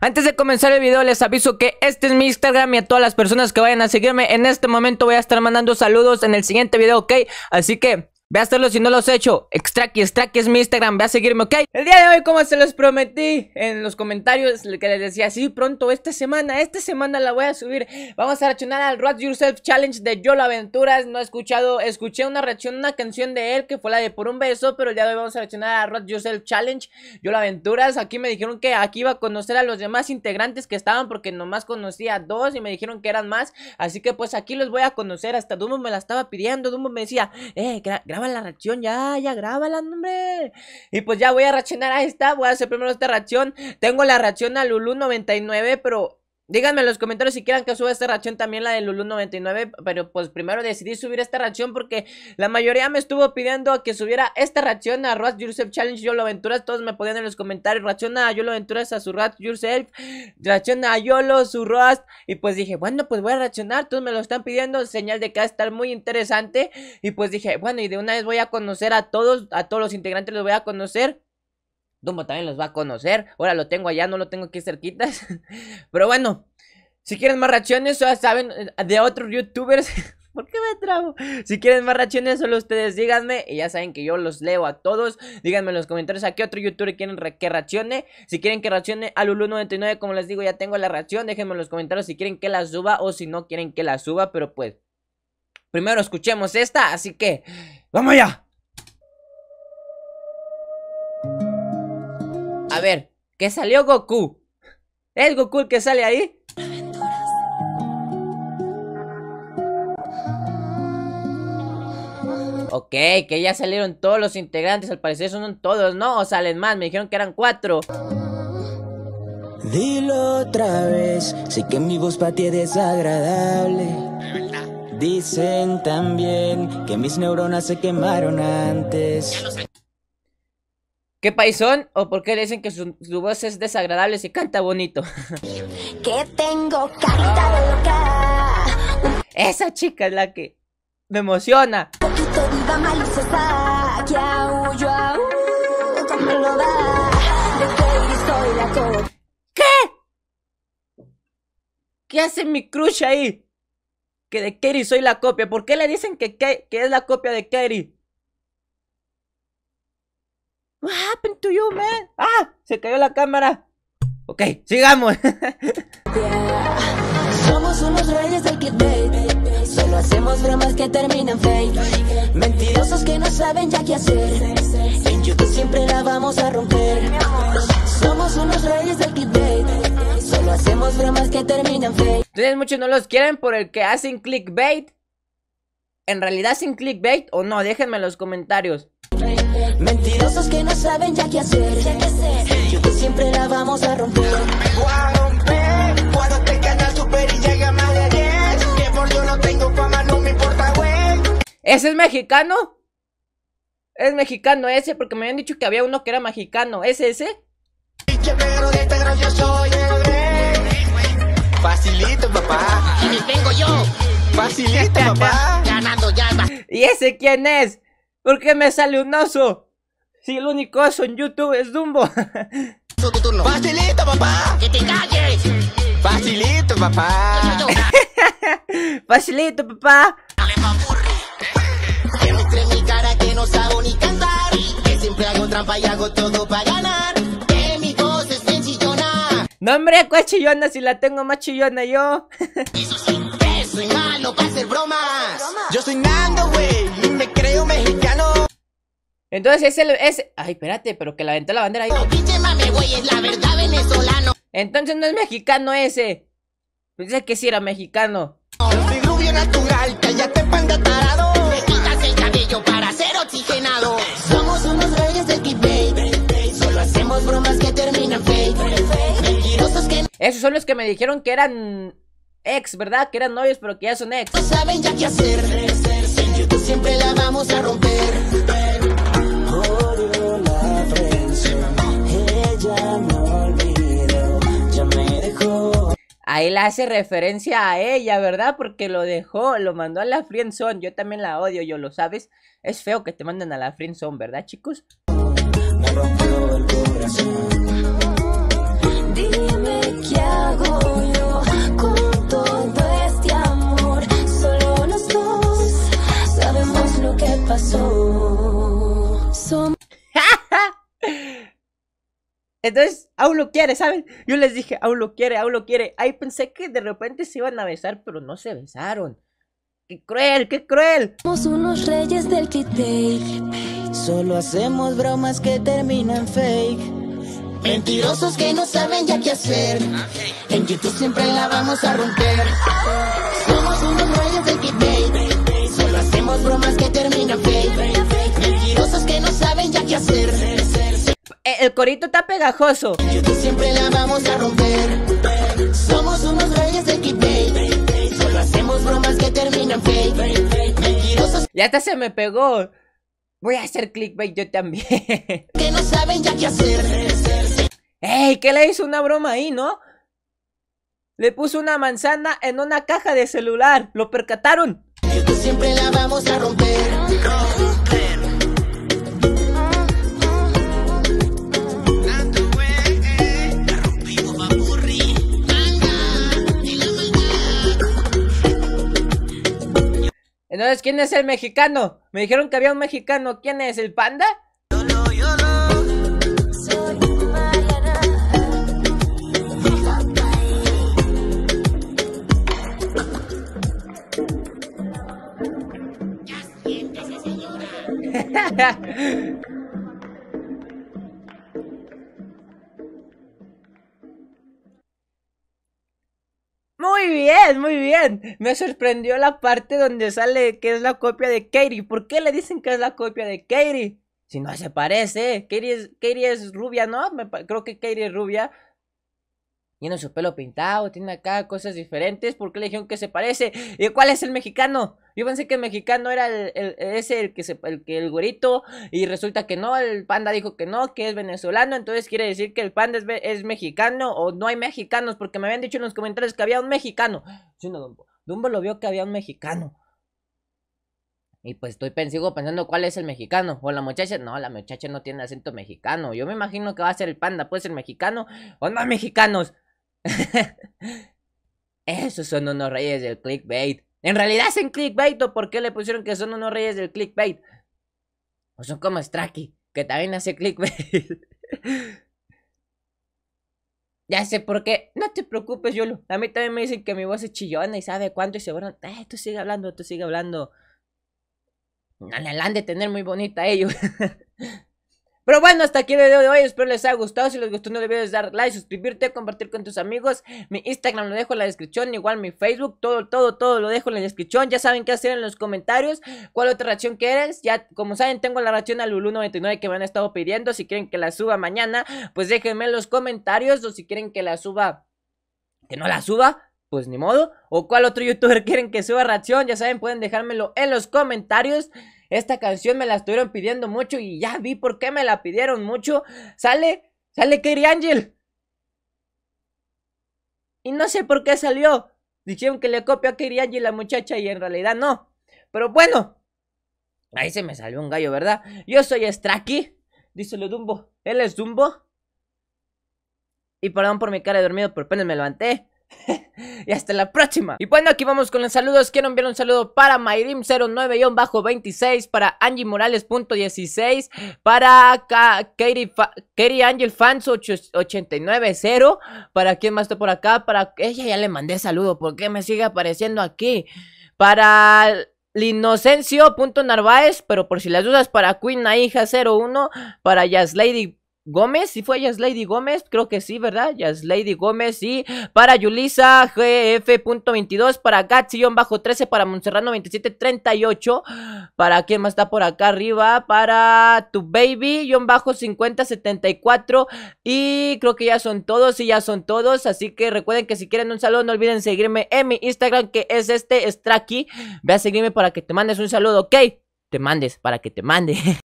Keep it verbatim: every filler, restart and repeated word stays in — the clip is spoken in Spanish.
Antes de comenzar el video les aviso que este es mi Instagram y a todas las personas que vayan a seguirme en este momento voy a estar mandando saludos en el siguiente video, ¿ok? Así que ve a hacerlo si no los he hecho. Xtraky, Xtraky es mi Instagram, ve a seguirme, ¿ok? El día de hoy, como se los prometí en los comentarios, que les decía, sí, pronto, esta semana, esta semana la voy a subir. Vamos a reaccionar al Rod Yourself Challenge de Yolo Aventuras. No he escuchado, escuché una reacción, una canción de él, que fue la de Por un Beso, pero el día de hoy vamos a reaccionar al Rod Yourself Challenge, Yolo Aventuras. Aquí me dijeron que aquí iba a conocer a los demás integrantes que estaban, porque nomás conocía dos y me dijeron que eran más. Así que pues aquí los voy a conocer. Hasta Dumbo me la estaba pidiendo, Dumbo me decía, eh, gra graba la reacción, ya, ya, grábala, hombre. Y pues ya voy a reaccionar a esta. Voy a hacer primero esta reacción. Tengo la reacción a Lulu noventa y nueve, pero díganme en los comentarios si quieran que suba esta reacción también, la de Lulu noventa y nueve. Pero pues primero decidí subir esta reacción porque la mayoría me estuvo pidiendo a que subiera esta reacción a Rod Yourself Challenge Yolo Aventuras. Todos me ponían en los comentarios, reacciona a Yolo Aventuras, a su Rod Yourself, reacciona a Yolo, su Rod. Y pues dije, bueno, pues voy a reaccionar, todos me lo están pidiendo, señal de que va a estar muy interesante. Y pues dije, bueno, y de una vez voy a conocer a todos, a todos los integrantes los voy a conocer. Dumbo también los va a conocer. Ahora lo tengo allá, no lo tengo aquí cerquitas. Pero bueno, si quieren más reacciones, ya saben, de otros youtubers. ¿Por qué me trabo? Si quieren más reacciones, solo ustedes díganme. Y ya saben que yo los leo a todos. Díganme en los comentarios a qué otro youtuber quieren que reaccione. Si quieren que reaccione a Lulu noventa y nueve, como les digo, ya tengo la reacción. Déjenme en los comentarios si quieren que la suba o si no quieren que la suba. Pero pues, primero escuchemos esta. Así que, ¡vamos allá! A ver, ¿qué salió Goku? ¿Es Goku el que sale ahí? Ok, que ya salieron todos los integrantes. Al parecer son todos, ¿no? O salen más, me dijeron que eran cuatro. Dilo otra vez, sé que mi voz para ti es desagradable. Dicen también que mis neuronas se quemaron antes. Ya lo sé. ¿Qué país son? ¿O por qué le dicen que su, su voz es desagradable si canta bonito? Que tengo carita loca. Esa chica es la que me emociona. ¿Qué? ¿Qué hace mi crush ahí? Que de Katie soy la copia. ¿Por qué le dicen que, que, que es la copia de Katie? What happened to you, man? Ah, se cayó la cámara. Ok, sigamos. Somos unos reyes del clickbait. Solo hacemos bromas que terminan fake. Mentirosos que no saben ya qué hacer. En YouTube siempre la vamos a romper. Somos unos reyes del clickbait. Solo hacemos bromas que terminan fake. Entonces muchos no los quieren por el que hacen clickbait. ¿En realidad hacen clickbait o no? Déjenme en los comentarios. Mentirosos que no saben ya qué hacer, ya qué hacer. Yo que siempre la vamos a romper. Me voy a romper cuando este canal supere y llega más de diez. Que por yo no tengo fama, no me importa, güey. ¿Ese es mexicano? ¿Es mexicano ese? Porque me habían dicho que había uno que era mexicano. ¿Es ese? Pinche negro de Instagram, yo soy negro. Facilito, papá. Y vengo yo. Facilito, papá. Ganando ya. ¿Y ese quién es? ¿Por qué me sale un oso? Si el único oso en YouTube es Dumbo. Tu turno. ¡Facilito, papá! ¡Que te calles! ¡Facilito, papá! ¡Facilito, papá! Que muestre mi cara que no sabo ni cantar. Que siempre hago trampa y hago todo para ganar. Que mi voz es bien chillona. No, hombre, ¿cuál chillona si la tengo más chillona yo? Eso sí, que soy malo para hacer bromas. Yo soy Nando, güey. Mexicano. Entonces ese es... Ay, espérate, pero que la aventó la bandera ahí. Entonces no es mexicano ese. Pensé que sí era mexicano. Soy rubio natural, cállate panda tarado. Me quitas el cabello para ser oxigenado. Somos unos reyes del clickbait. Solo hacemos bromas que terminan fake. Mentirosos que... Esos son los que me dijeron que eran ex, ¿verdad? Que eran novios, pero que ya son ex. No saben ya qué hacer. YouTube siempre la vamos a romper. Odio la frente. Ella me olvidó, ya me dejó. Ahí la hace referencia a ella, ¿verdad? Porque lo dejó, lo mandó a la friendzone. Yo también la odio, yo lo sabes. Es feo que te manden a la friendzone, ¿verdad, chicos? Me rompió el corazón. Dime Entonces, aún lo quiere, ¿saben? Yo les dije, aún lo quiere, aún lo quiere. Ahí pensé que de repente se iban a besar, pero no se besaron. ¡Qué cruel, qué cruel! Somos unos reyes del clickbait. Solo hacemos bromas que terminan fake. Mentirosos que no saben ya qué hacer. En YouTube siempre la vamos a romper. Somos unos reyes del clickbait. Solo hacemos bromas que terminan fake. Mentirosos que no saben ya qué hacer. El corito está pegajoso. En YouTube siempre la vamos a romper. Somos unos reyes del clickbait. Solo hacemos bromas que terminan fake. Mentirosos. Ya hasta se me pegó. Voy a hacer clickbait yo también. Que no saben ya qué hacer. Ey, ¿qué le hizo una broma ahí, no? Le puso una manzana en una caja de celular. ¿Lo percataron? Que siempre la vamos a romper. Entonces, ¿quién es el mexicano? Me dijeron que había un mexicano. ¿Quién es? ¿El panda? Yolo, yolo. Soy mariana. Ya siéntese, señora. Muy bien, muy bien. Me sorprendió la parte donde sale que es la copia de Katie. ¿Por qué le dicen que es la copia de Katie? Si no se parece. Katie es, Katie es rubia, ¿no? Me, creo que Katie es rubia. Tiene su pelo pintado, tiene acá cosas diferentes. ¿Por qué le dijeron que se parece? ¿Y cuál es el mexicano? Yo pensé que el mexicano era el, el, ese, el que se, el, el güerito. Y resulta que no, el panda dijo que no, que es venezolano. Entonces quiere decir que el panda es, es mexicano o no hay mexicanos. Porque me habían dicho en los comentarios que había un mexicano. Sí, no, Dumbo. Dumbo lo vio que había un mexicano. Y pues estoy sigo pensando cuál es el mexicano. O la muchacha, no, la muchacha no tiene acento mexicano. Yo me imagino que va a ser el panda. Puede ser mexicano o no mexicanos. Esos son unos reyes del clickbait. En realidad es en clickbait, o por qué le pusieron que son unos reyes del clickbait. O son como Xtraky, que también hace clickbait. Ya sé por qué. No te preocupes, Yolo. A mí también me dicen que mi voz es chillona y sabe cuánto y se van. Eh, tú sigue hablando, tú sigue hablando. No la han de tener muy bonita ellos. Pero bueno, hasta aquí el video de hoy, espero les haya gustado. Si les gustó no olvides dar like, suscribirte, compartir con tus amigos. Mi Instagram lo dejo en la descripción, igual mi Facebook, todo, todo, todo lo dejo en la descripción. Ya saben qué hacer en los comentarios, cuál otra reacción quieres. Ya, como saben, tengo la reacción a Lulu noventa y nueve que me han estado pidiendo. Si quieren que la suba mañana, pues déjenme en los comentarios. O si quieren que la suba, que no la suba, pues ni modo. O cuál otro youtuber quieren que suba reacción, ya saben, pueden dejármelo en los comentarios. Esta canción me la estuvieron pidiendo mucho y ya vi por qué me la pidieron mucho. Sale, sale Katie Angel. Y no sé por qué salió. Dijeron que le copió a Katie Angel la muchacha y en realidad no. Pero bueno, ahí se me salió un gallo, ¿verdad? Yo soy Xtraky, díselo Dumbo, él es Dumbo. Y perdón por mi cara de dormido, por apenas me levanté. Y hasta la próxima. Y bueno, aquí vamos con los saludos. Quiero enviar un saludo para Myrim cero nueve veintiséis, para Angie Morales punto dieciséis, para Ka Katie, Katie Angel Fans ochocientos ochenta y nueve cero. Para quien más está por acá, para ella ya le mandé saludo, ¿por qué me sigue apareciendo aquí? Para Linocencio punto Narváez, pero por si las dudas, para Queen Naija cero uno, para Yaslady Gómez, si ¿sí fue Yaslady Gómez? Creo que sí, ¿verdad? Yaslady Gómez, sí. Para Yulisa G F punto veintidós, para Gatsillon bajo trece, para Monserrano veintisiete treinta y ocho. Para quién más está por acá arriba, para tu baby guión bajo cincuenta setenta y cuatro. Y creo que ya son todos, y ya son todos. Así que recuerden que si quieren un saludo, no olviden seguirme en mi Instagram, que es este Xtraky. Ve a seguirme para que te mandes un saludo, ¿ok? Te mandes, para que te mande.